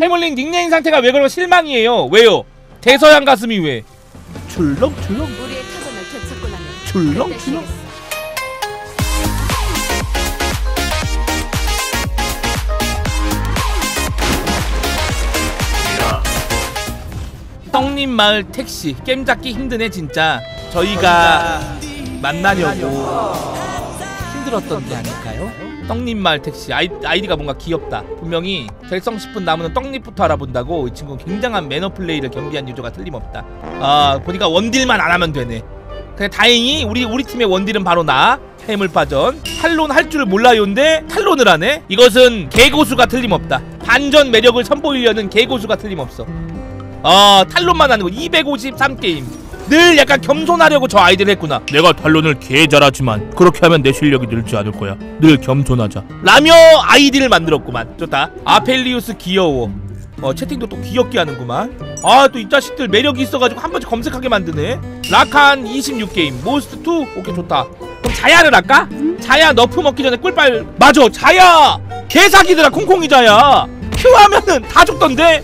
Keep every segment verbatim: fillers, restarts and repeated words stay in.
해물님 닉네임 상태가 왜 그런 실망이에요. 왜요? 대서양 가슴이 왜? 출렁출렁. 우리의 타전을 되찾고라면 출렁출렁. 떡잎 마을 택시 게임 잡기 힘드네 진짜. 저희가 만나려고 힘들었던 게 아닐까요? 떡잎 마을 택시 아이, 아이디가 뭔가 귀엽다. 분명히 결성 싶은 나무는 떡잎부터 알아본다고 이 친구는 굉장한 매너플레이를 겸비한 유저가 틀림없다. 아 보니까 원딜만 안 하면 되네. 그냥 다행히 우리 우리 팀의 원딜은 바로 나 해물파전. 탈론 할 줄 몰라요인데 탈론을 하네. 이것은 개고수가 틀림없다. 반전 매력을 선보이려는 개고수가 틀림없어. 아 탈론만 하는 거 이백오십삼 게임 늘 약간 겸손하려고 저 아이디를 했구나. 내가 탈론을 개 잘하지만 그렇게 하면 내 실력이 늘지 않을 거야. 늘 겸손하자 라며 아이디를 만들었구만. 좋다. 아펠리우스 귀여워. 어 채팅도 또 귀엽게 하는구만. 아 또 이 자식들 매력이 있어가지고 한 번씩 검색하게 만드네. 라칸 이십육 게임 모스트 투? 오케이 좋다. 그럼 자야를 할까? 자야 너프 먹기 전에 꿀빨. 맞아 자야 개사기들아. 콩콩이 자야 큐 하면은 다 죽던데.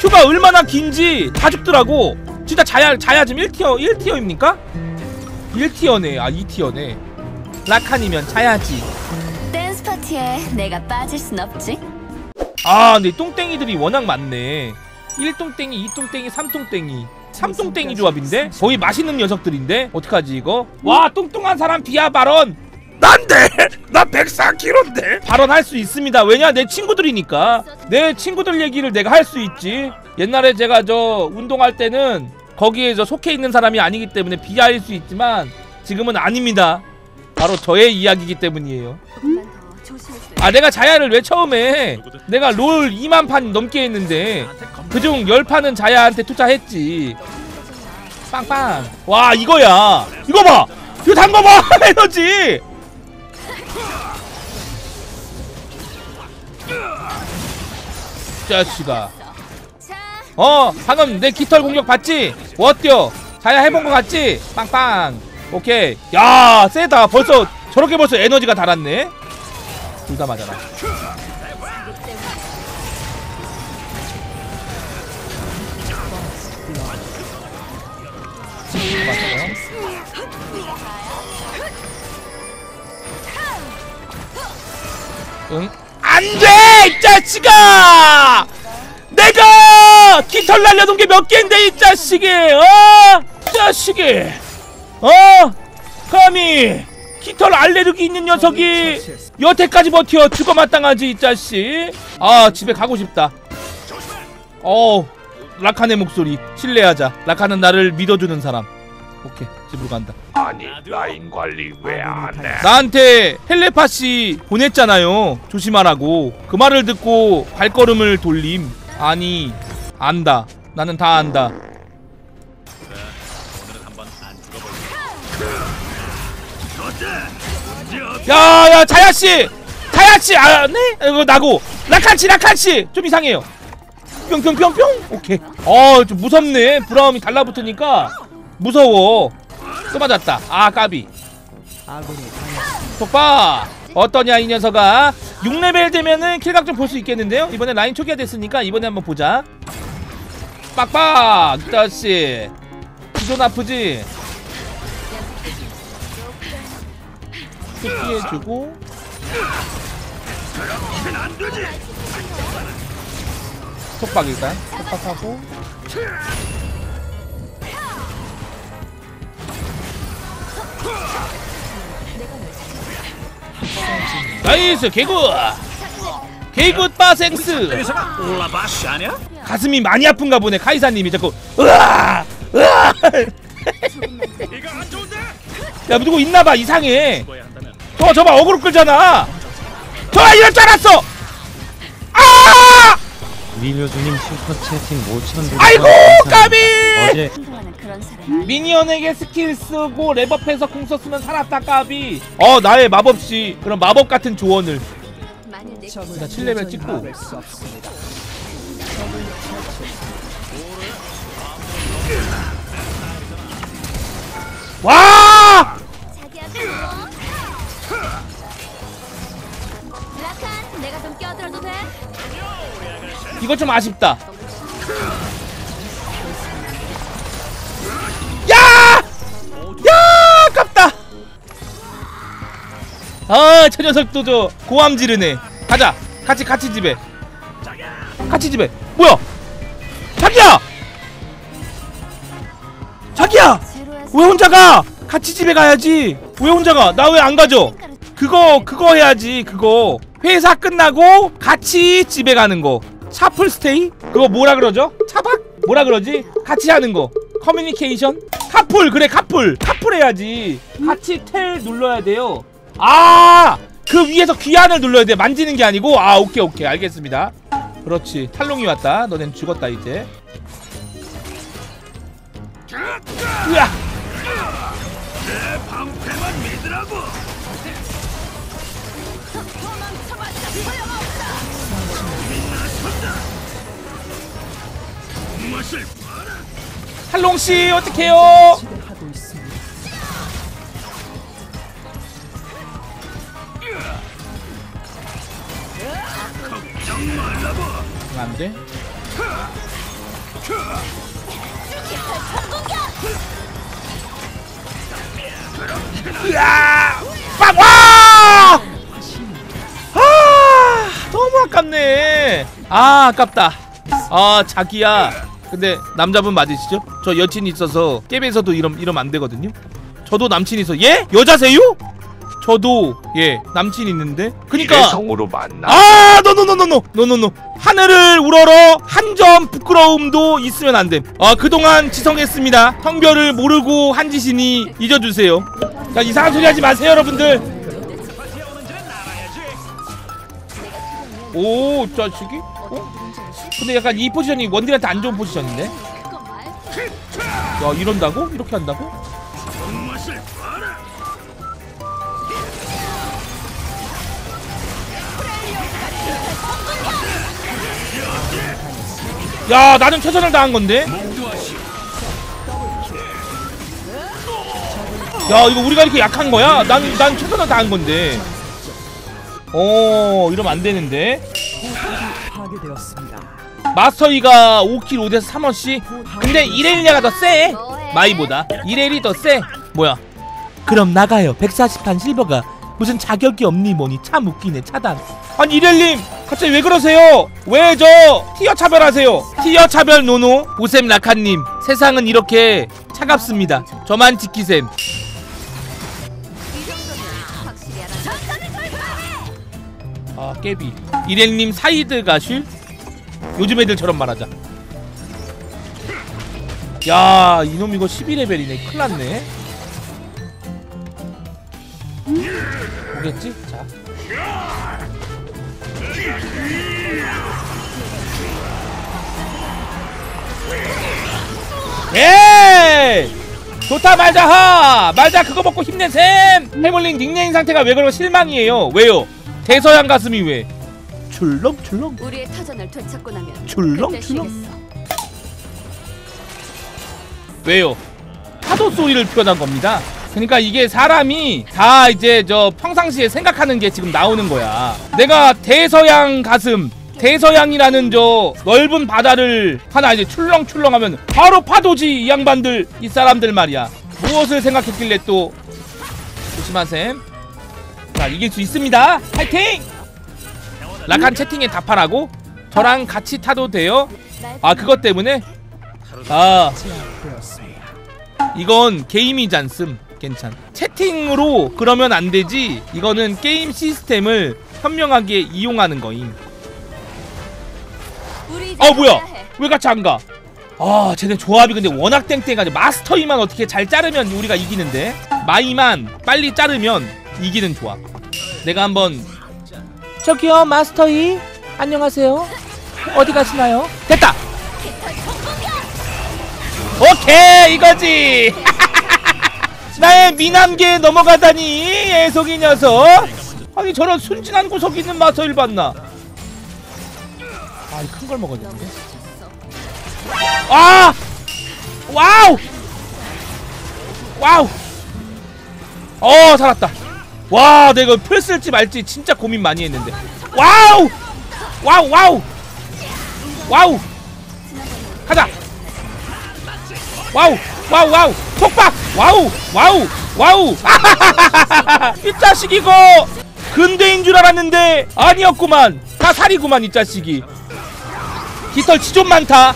큐가 얼마나 긴지 다 죽더라고. 진짜 자야, 자야 지금 일 티어, 일 티어입니까? 일 티어네, 아 이 티어네. 라칸이면 자야지. 댄스 파티에 내가 빠질 순 없지. 아, 근데 똥땡이들이 워낙 많네. 일 똥땡이, 이 똥땡이, 삼 똥땡이. 삼 똥땡이 조합인데? 거의 맛있는 녀석들인데? 어떡하지 이거? 와, 뚱뚱한 사람 비하 발언! 난데! 나 백사 킬로그램인데! 발언할 수 있습니다. 왜냐? 내 친구들이니까. 내 친구들 얘기를 내가 할 수 있지. 옛날에 제가 저 운동할 때는 거기에 저 속해 있는 사람이 아니기 때문에 비하일 수 있지만 지금은 아닙니다. 바로 저의 이야기이기 때문이에요. 아 내가 자야를 왜 처음에 내가 롤 이만 판 넘게 했는데 그중 열 판은 자야한테 투자했지. 빵빵. 와 이거야. 이거 봐. 이거 담궈 봐. 에너지. 자식아. 어 방금 내 깃털 공격 봤지? 어때요? 자야 해본 거 같지? 빵빵. 오케이. 야 세다. 벌써 저렇게 벌써 에너지가 달았네. 둘 다 맞아라. 응? 안돼 이 자식아! 내가 깃털 날려둔 게 몇 개인데 이 자식이! 어? 자식이! 어? 감히 깃털 알레르기 있는 녀석이 여태까지 버텨 죽어 마땅하지 이 자식! 아 집에 가고 싶다. 어우 라칸의 목소리 신뢰하자. 라칸은 나를 믿어주는 사람. 오케이 집으로 간다. 아니 라인 관리 왜 안해? 나한테 텔레파시 보냈잖아요. 조심하라고. 그 말을 듣고 발걸음을 돌림. 아니 안다. 나는 다 안다. 그래, 오늘은 한번 안 죽어볼게. 야야 자야씨 자야씨 아네 이거 나고 라칸씨 라칸씨 좀 이상해요. 뿅뿅뿅뿅. 오케이. 어 좀 무섭네. 브라움이 달라붙으니까 무서워. 또 맞았다. 아 까비. 독바 어떠냐 이 녀석아. 육 레벨 되면은 킬각 좀 볼 수 있겠는데요. 이번에 라인 초기화 됐으니까 이번에 한번 보자. 빡빡 다시. 기존 아프지. 피해주고. 톡박 일단 톡박하고. 나이스 개굿 개굿 바생스. 가슴이 많이 아픈가 보네. 카이사님이 자꾸 으아 으아. 야 누구 있나봐. 이상해. 저거 저봐 어그로 끌잖아. 저봐 이럴 줄 알았어. 아 미녀주님 슈퍼채팅 오천. 아이고 까비. 어제 미니언에게 스킬 쓰고 랩업해서 공 썼으면 살았다 까비. 어 나의 마법씨 그런 마법 같은 조언을. 나 칠 레벨 찍고. 와! 라칸 내가 좀 껴들어도 돼? 이거 좀 아쉽다. 야! 야! 아깝다! 아, 저 녀석도 저 고함 지르네. 가자! 같이, 같이 집에. 같이 집에. 뭐야! 자기야! 자기야! 왜 혼자 가! 같이 집에 가야지! 왜 혼자 가! 나 왜 안 가죠? 그거, 그거 해야지, 그거. 회사 끝나고 같이 집에 가는 거. 샤플스테이? 그거 뭐라 그러죠? 차박? 뭐라 그러지? 같이 하는 거. 커뮤니케이션? 카풀! 그래, 카풀! 카풀 해야지. 같이 텔 눌러야 돼요. 아! 그 위에서 귀환을 눌러야 돼. 만지는 게 아니고. 아, 오케이, 오케이. 알겠습니다. 그렇지. 탈롱이 왔다. 너넨 죽었다, 이제. 으악! 내 방패만 믿으라고! 탈롱씨 어떡해요? 안돼? 으아! 빵! 와! 아! 너무 아깝네. 아, 아깝다. 아, 자기야. 근데 남자분 맞으시죠? 저 여친 있어서 게임에서도 이러면, 이러면 안 되거든요. 저도 남친 있어. 예? 여자세요? 저도 예 남친 있는데. 그니까 성으로 만나. 아, 노노노노노 노노노. 하늘을 우러러 한 점 부끄러움도 있으면 안 됨. 아, 그동안 지성했습니다. 성별을 모르고 한 짓이니 잊어주세요. 자, 이상한 소리 하지 마세요, 여러분들. 오, 자식이? 어? 근데 약간 이 포지션이 원딜한테 안 좋은 포지션인데? 야, 이런다고? 이렇게 한다고? 야, 나는 최선을 다한 건데? 야, 이거 우리가 이렇게 약한 거야? 난, 난 최선을 다한 건데. 어, 이러면 안 되는데. 마스터이가 오 킬 오 대에서 삼 원씩? 근데 이렐리아가 더 쎄! 마이보다. 이렐이 더 쎄! 뭐야? 그럼 나가요. 백사십 탄 실버가 무슨 자격이 없니 뭐니. 참 웃기네. 차단. 아니, 이렐님 갑자기 왜 그러세요? 왜 저 티어 차별하세요? 티어 차별 노노. 오셈 라카님, 세상은 이렇게 차갑습니다. 저만 지키셈. 아, 깨비. 이렐님 사이드 가실? 요즘 애들처럼 말하자. 야, 이놈 이거 십이 레벨이네. 큰일났네. 오겠지? 자. 에이! 좋다, 말자하! 말자 그거 먹고 힘내셈! 해물링 닉네임 상태가 왜 그러고 실망이에요. 왜요? 대서양 가슴이 왜? 출렁출렁. 우리의 타전을 되찾고 나면 출렁출렁. 왜요? 파도 소리를 표현한 겁니다. 그러니까 이게 사람이 다 이제 저 평상시에 생각하는 게 지금 나오는 거야. 내가 대서양 가슴, 대서양이라는 저 넓은 바다를 하나 이제 출렁출렁하면 바로 파도지. 이 양반들, 이 사람들 말이야. 무엇을 생각했길래 또. 조심하셈. 자, 이길 수 있습니다. 파이팅! 라칸 채팅에 답하라고? 저랑 같이 타도 돼요? 아, 그것 때문에? 아, 이건 게임이지 않음. 괜찮. 채팅으로 그러면 안 되지. 이거는 게임 시스템을 현명하게 이용하는 거임. 어, 뭐야? 왜 같이 안 가? 아, 쟤네 조합이 근데 워낙 땡땡하지. 마스터이만 어떻게 잘 자르면 우리가 이기는데, 마이만 빨리 자르면 이기는 조합. 내가 한번. 저기요, 마스터이 안녕하세요. 어디 가시나요? 됐다. 오케이, 이거지. 나의 미남계에 넘어가다니, 애송이 녀석. 아니, 저런 순진한 구석이 있는 마스터일 봤나. 아, 큰 걸 먹어야 되는데. 아! 와우! 와우! 어, 살았다. 와, 내가 풀 쓸지 말지 진짜 고민 많이 했는데. 와우! 와우 와우! 와우! 가자! 와우! 와우! 와우! 속박! 와우! 와우! 와우! 아하하하하하! 이 자식 이거! 근대인 줄 알았는데 아니었구만! 다 살이구만 이 자식이! 깃털치 좀 많다!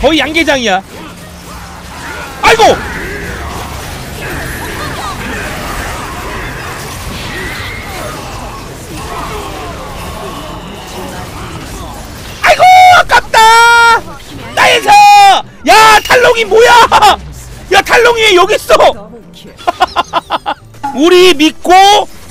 거의 양계장이야! 아이고! 아이고! 아깝다! 나이스! 야! 탈롱이 뭐야! 야! 탈롱이 여기 있어! 우리 믿고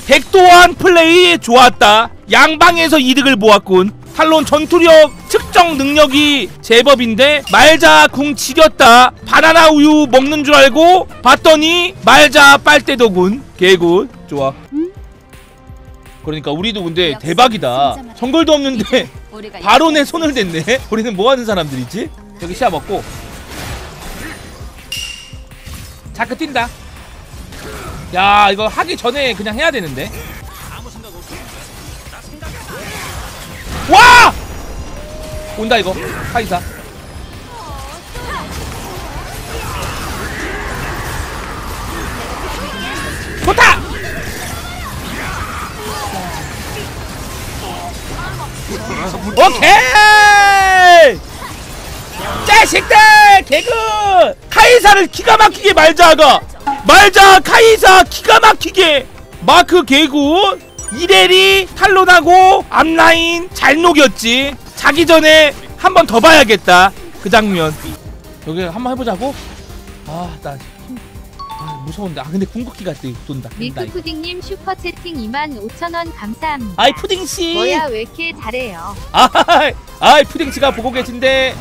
백도한 플레이 좋았다. 양방에서 이득을 모았군. 탈론 전투력 측정 능력이 제법인데 말자 궁 지렸다. 바나나 우유 먹는 줄 알고 봤더니 말자 빨대더군. 개굿. 좋아. 그러니까 우리도 근데 대박이다. 정글도 없는데 바로 내 손을 댔네. 우리는 뭐하는 사람들이지? 여기 시야 먹고 자크 뛴다. 야 이거 하기 전에 그냥 해야 되는데. 와! 온다 이거 카이사. 좋다! 오케이! 자식들! 개그! 카이사를 기가 막히게 말자가! 말자 카이사 기가 막히게! 마크 개구! 이레리 탈론하고 앞라인 잘 녹였지. 자기 전에 한 번 더 봐야겠다 그 장면. 여기 한번 해보자고? 아 나 아, 무서운데. 아 근데 궁극기가 돈다. 밀크푸딩님 슈퍼채팅 이만 오천 원 감사합니다. 아이 푸딩씨 뭐야 왜 이렇게 잘해요. 아하이 아이 푸딩씨가 보고 계신데.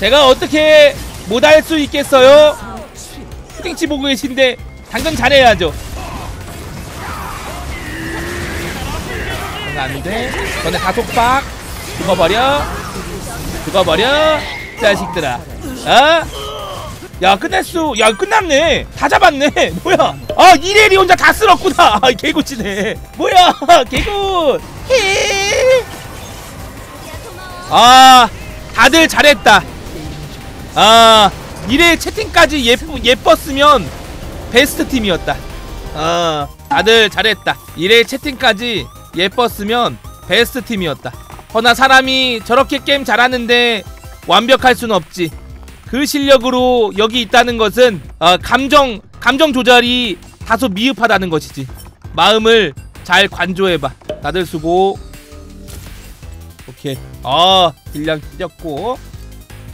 제가 어떻게 못할 수 있겠어요. 푸딩씨 보고 계신데 당근 잘해야죠. 안돼. 전에 가속박 죽어버려 죽어버려 자식들아. 어? 야 끝냈어. 야 끝났네. 다 잡았네. 뭐야 아 이레리 혼자 다 쓸었구나. 아 개구치네. 뭐야 개구. 아 다들 잘했다. 아 이레 채팅까지 예쁘, 예뻤으면 베스트 팀이었다. 아 다들 잘했다. 이레 채팅까지 예뻤으면 베스트 팀이었다. 허나 사람이 저렇게 게임 잘하는데 완벽할 순 없지. 그 실력으로 여기 있다는 것은 어, 감정 감정 조절이 다소 미흡하다는 것이지. 마음을 잘 관조해봐. 다들 수고. 오케이. 아, 일 량 뛰었고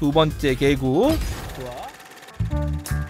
두 번째 개구. 좋아.